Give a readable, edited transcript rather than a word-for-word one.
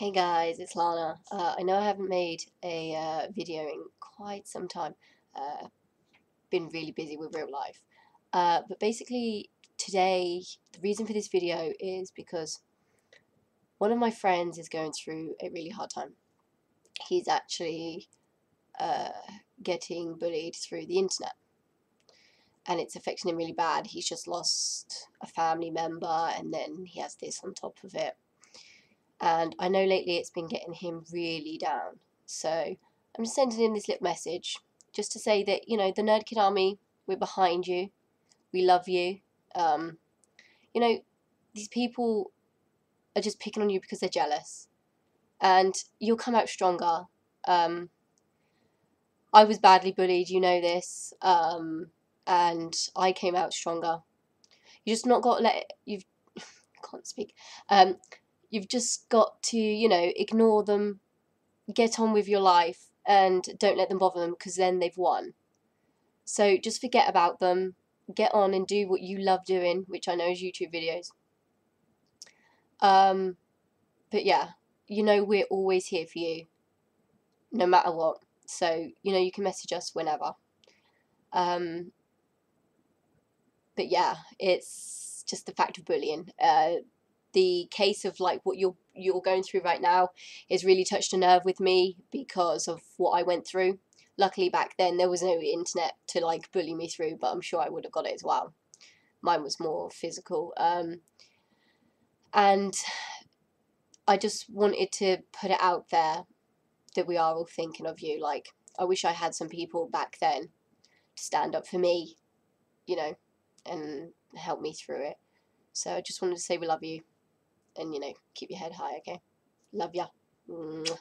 Hey guys, it's Llanna. I know I haven't made a video in quite some time. Been really busy with real life. But basically today, the reason for this video is because one of my friends is going through a really hard time. He's actually getting bullied through the internet. And it's affecting him really bad. He's just lost a family member and then he has this on top of it. And I know lately it's been getting him really down. So I'm just sending him this little message just to say that, you know, the Nerd Kid Army, we're behind you. We love you. You know, these people are just picking on you because they're jealous. And you'll come out stronger. I was badly bullied, you know this. And I came out stronger. You just not got to let it... You've just got to, you know, ignore them, get on with your life, and don't let them bother them, because then they've won. So just forget about them, get on and do what you love doing, which I know is YouTube videos. But yeah, you know we're always here for you, no matter what. So, you know, you can message us whenever. But yeah, it's just the fact of bullying. The case of like what you're going through right now is really touched a nerve with me because of what I went through. Luckily back then there was no internet to like bully me through, but I'm sure I would have got it as well. Mine was more physical. And I just wanted to put it out there that we are all thinking of you. Like, I wish I had some people back then to stand up for me, you know, and help me through it. So I just wanted to say we love you. And, you know, keep your head high, okay? Love ya. Mwah.